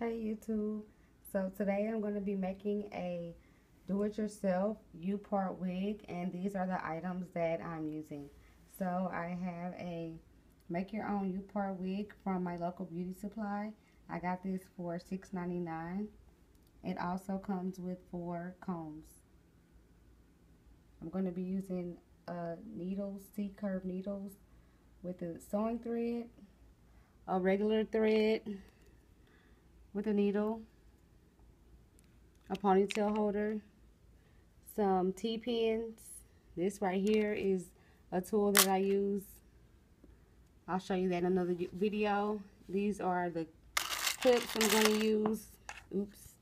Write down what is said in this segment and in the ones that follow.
Hey YouTube, so today I'm going to be making a do-it-yourself U-part wig, and these are the items that I'm using. So I have a make your own U-part wig from my local beauty supply. I got this for $6.99. It also comes with 4 combs. I'm going to be using needles, C-curve needles, with a sewing thread, a regular thread with a needle, a ponytail holder, some T-pins. This right here is a tool that I use. I'll show you that in another video. These are the clips I'm going to use. Oops.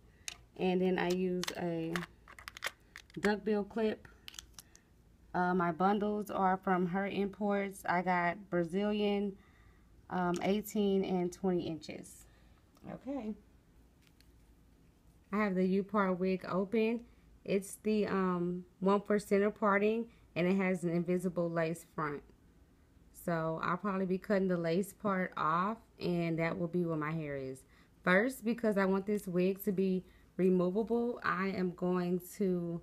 And then I use a duckbill clip. My bundles are from Her Imports. I got Brazilian 18 and 20 inches. Okay, I have the U-part wig open. It's the one for center parting, and it has an invisible lace front. So I'll probably be cutting the lace part off, and that will be where my hair is. First, because I want this wig to be removable, I am going to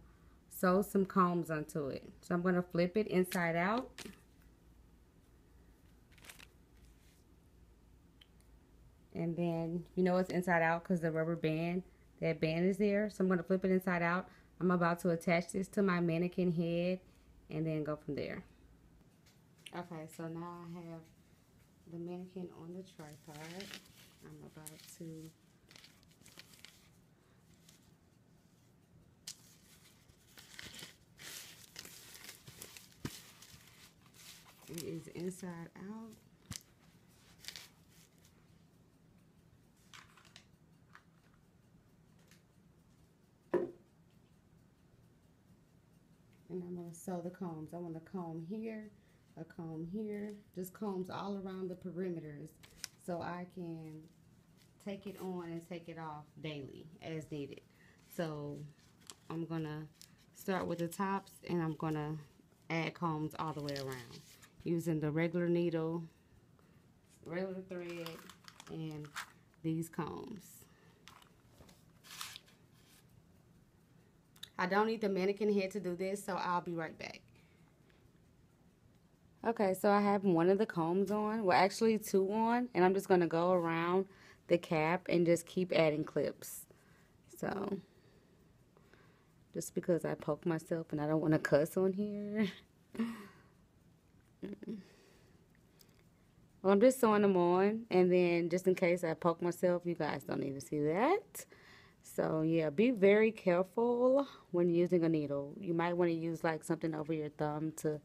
sew some combs onto it. So I'm going to flip it inside out. And then, you know it's inside out because the rubber band, that band is there. So I'm going to flip it inside out. I'm about to attach this to my mannequin head and then go from there. Okay, so now I have the mannequin on the tripod. I'm about to it is inside out. And I'm going to sew the combs. I want a comb here, just combs all around the perimeters so I can take it on and take it off daily as needed. So I'm going to start with the tops, and I'm going to add combs all the way around using the regular needle, regular thread, and these combs. I don't need the mannequin head to do this, so I'll be right back. Okay, so I have one of the combs on. Well, actually two on, and I'm just going to go around the cap and just keep adding clips. So, just because I poke myself and I don't want to cuss on here. Well, I'm just sewing them on, and then just in case I poke myself, you guys don't even see that. So yeah, be very careful when using a needle. You might want to use like something over your thumb to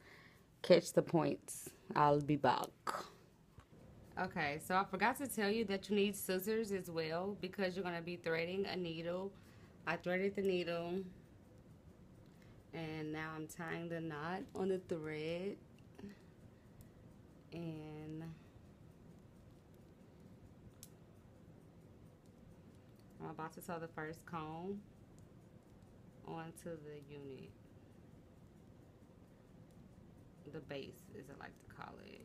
catch the points. I'll be back. Okay, so I forgot to tell you that you need scissors as well, because you're going to be threading a needle. I threaded the needle, and now I'm tying the knot on the thread, and I'm about to sew the first comb onto the unit. The base, as I like to call it.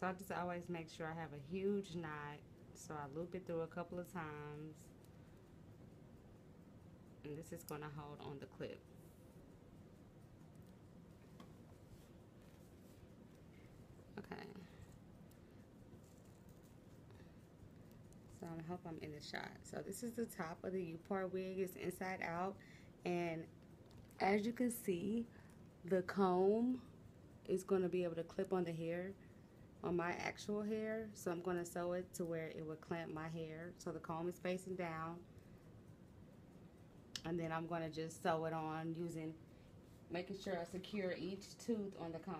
So I just always make sure I have a huge knot, so I loop it through a couple of times. And this is going to hold on the clip. Okay. So I hope I'm in the shot. So this is the top of the U-part wig. It's inside out. And as you can see, the comb is going to be able to clip on the hair, on my actual hair. So I'm going to sew it to where it would clamp my hair. So the comb is facing down. And then I'm going to just sew it on using, making sure I secure each tooth on the comb.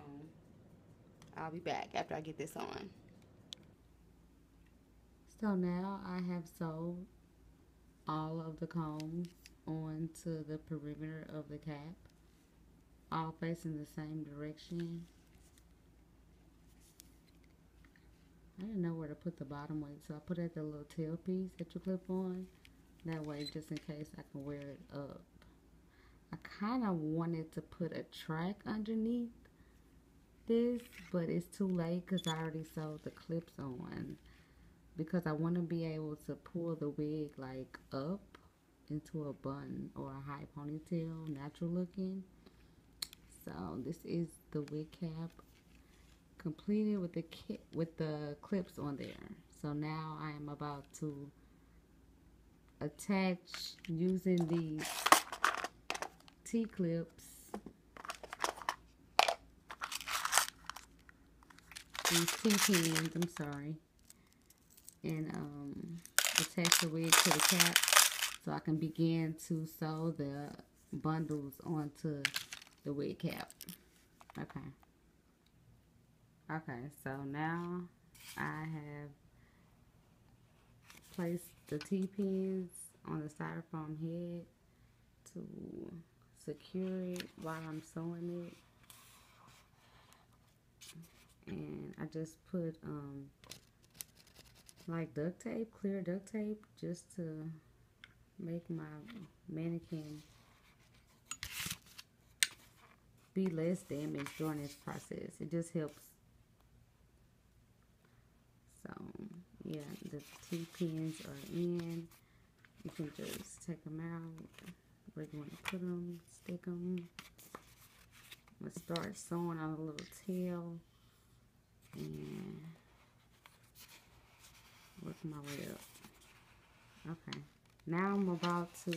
I'll be back after I get this on. So now I have sewed all of the combs onto the perimeter of the cap, all facing the same direction. I didn't know where to put the bottom weight, so I put it at the little tail piece that you clip on. That way, just in case I can wear it up. I kind of wanted to put a track underneath this, but it's too late because I already sewed the clips on. Because I want to be able to pull the wig like up into a bun or a high ponytail, natural looking. So this is the wig cap completed with the kit with the clips on there. So now I am about to attach using these T-clips. These T-pins, I'm sorry. And attach the wig to the cap so I can begin to sew the bundles onto the wig cap. Okay, so now I have placed the T-pins on the styrofoam head to secure it while I'm sewing it. And I just put like duct tape, clear duct tape, just to make my mannequin be less damaged during this process. It just helps. So yeah, the T-pins are in. You can just take them out where you want to put them, stick them. I'm gonna start sewing on a little tail and work my way up. Okay, now I'm about to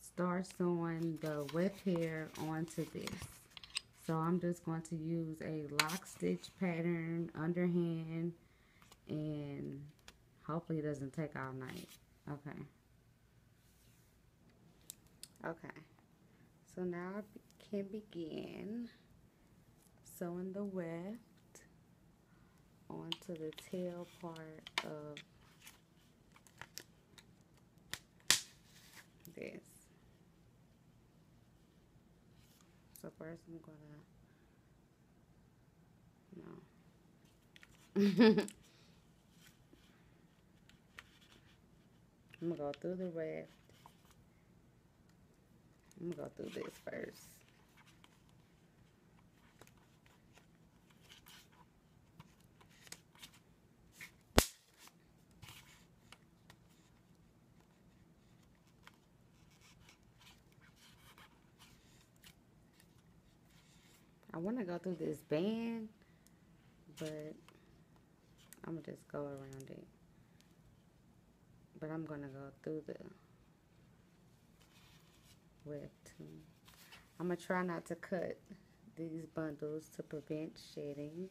start sewing the wet hair onto this. So I'm just going to use a lock stitch pattern underhand, and hopefully it doesn't take all night. Okay, so now I can begin sewing the weft onto the tail part of this. So first I'm gonna, no. I'm gonna go through the weft. I'm gonna go through this first. I want to go through this band, but I'm gonna just go around it. But I'm gonna go through the web too. I'm gonna try not to cut these bundles to prevent shedding.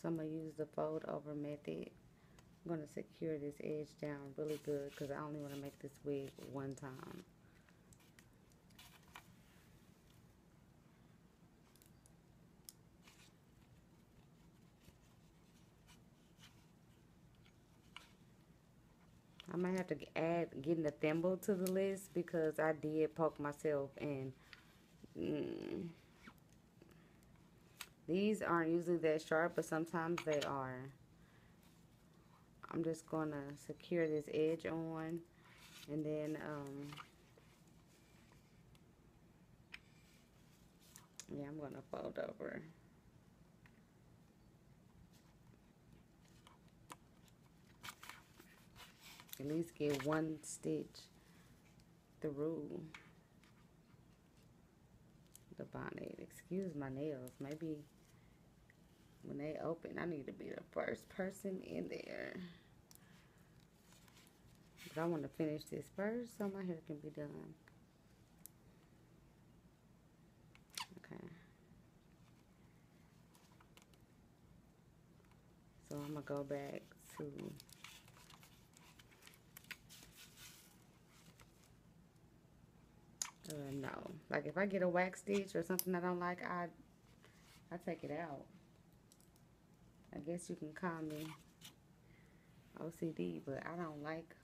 So I'm gonna use the fold over method. I'm gonna secure this edge down really good because I only want to make this wig one time. I might have to add getting a thimble to the list because I did poke myself, and these aren't usually that sharp, but sometimes they are. I'm just going to secure this edge on, and then yeah, I'm going to fold over. At least get one stitch through the bonnet. Excuse my nails. Maybe when they open, I need to be the first person in there. But I want to finish this first so my hair can be done. Okay. So I'm going to go back to no, like if I get a wax stitch or something I don't like, I take it out. I guess you can call me OCD, but I don't like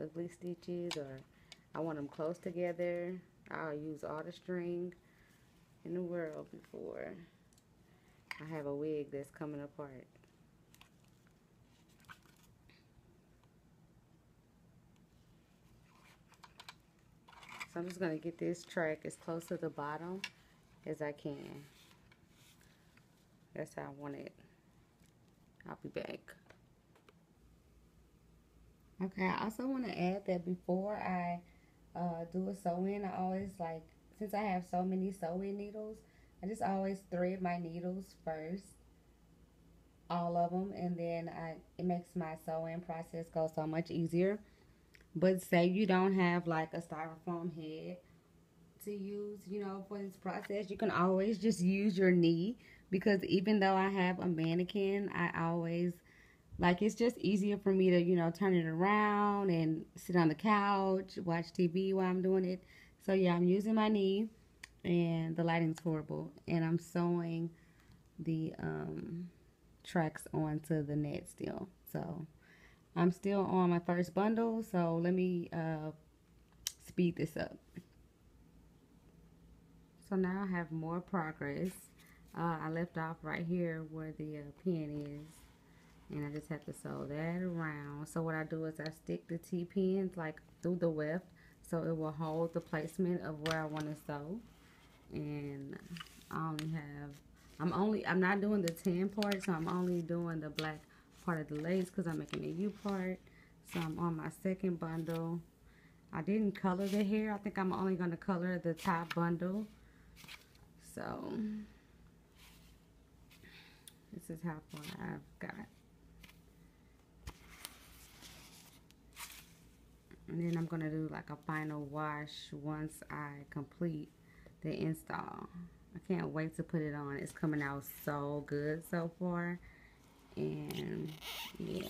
ugly stitches, or I want them close together. I'll use all the string in the world before I have a wig that's coming apart. So I'm just going to get this track as close to the bottom as I can. That's how I want it. I'll be back. Okay, I also want to add that before I do a sew-in, I always like, since I have so many sew-in needles, I just always thread my needles first, all of them, and then it makes my sew-in process go so much easier. But say you don't have like a styrofoam head to use, you know, for this process, you can always just use your knee, because even though I have a mannequin, I always, like, it's just easier for me to, you know, turn it around and sit on the couch, watch TV while I'm doing it. So, yeah, I'm using my knee, and the lighting's horrible. And I'm sewing the tracks onto the net still. So, I'm still on my first bundle, so let me speed this up. So now I have more progress. I left off right here where the pin is. And I just have to sew that around. So what I do is I stick the T-pins like through the weft, so it will hold the placement of where I want to sew. And I only have, I'm not doing the tan part, so I'm only doing the black part of the lace because I'm making the U part. So I'm on my second bundle. I didn't color the hair. I think I'm only going to color the top bundle. So this is how far I've got. And then I'm going to do like a final wash once I complete the install. I can't wait to put it on. It's coming out so good so far. And yeah.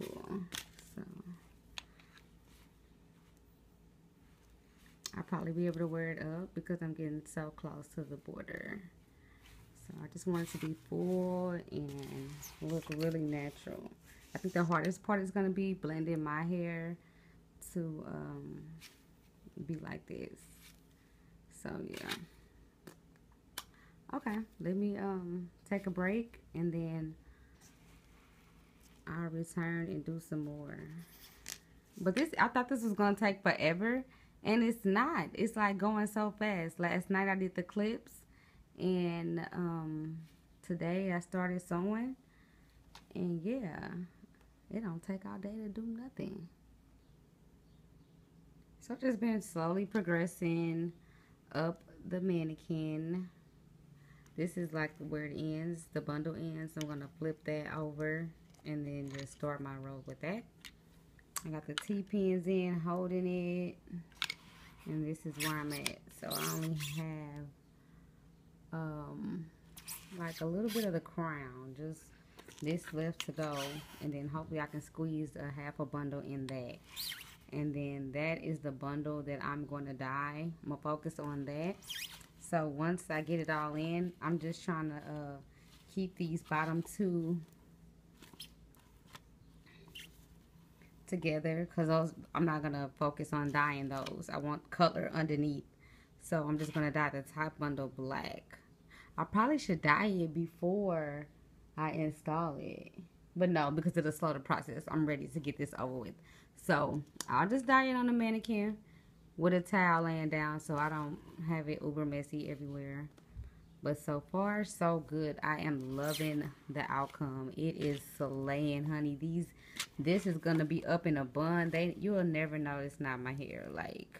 Cool. So I'll probably be able to wear it up because I'm getting so close to the border. I just want it to be full and look really natural. I think the hardest part is going to be blending my hair to be like this. So, yeah. Okay, let me take a break, and then I'll return and do some more. But this, I thought this was going to take forever, and it's not. It's like going so fast. Last night I did the clips. And today I started sewing, and yeah, it don't take all day to do nothing. So I've just been slowly progressing up the mannequin. This is like where it ends, the bundle ends. I'm gonna flip that over and then just start my row with that. I got the T-pins in, holding it, and this is where I'm at. So I only have like a little bit of the crown, just this left to go, and then hopefully I can squeeze a half a bundle in that, and then that is the bundle that I'm going to dye. I'm going to focus on that. So once I get it all in, I'm just trying to keep these bottom two together, because those, I'm not going to focus on dyeing those. I want color underneath, so I'm just going to dye the top bundle black. I probably should dye it before I install it. But no, because it'll slow the process. I'm ready to get this over with. So I'll just dye it on the mannequin with a towel laying down so I don't have it uber messy everywhere. But so far, so good. I am loving the outcome. It is slaying, honey. This is going to be up in a bun. You will never know it's not my hair. Like,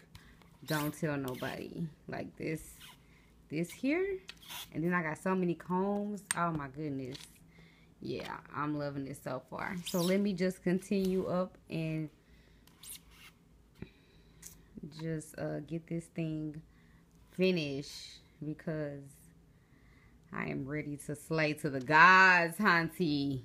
don't tell nobody. Like, this here, and then I got so many combs. Oh my goodness. Yeah, I'm loving it so far. So let me just continue up and just get this thing finished, because I am ready to slay to the gods, hunty.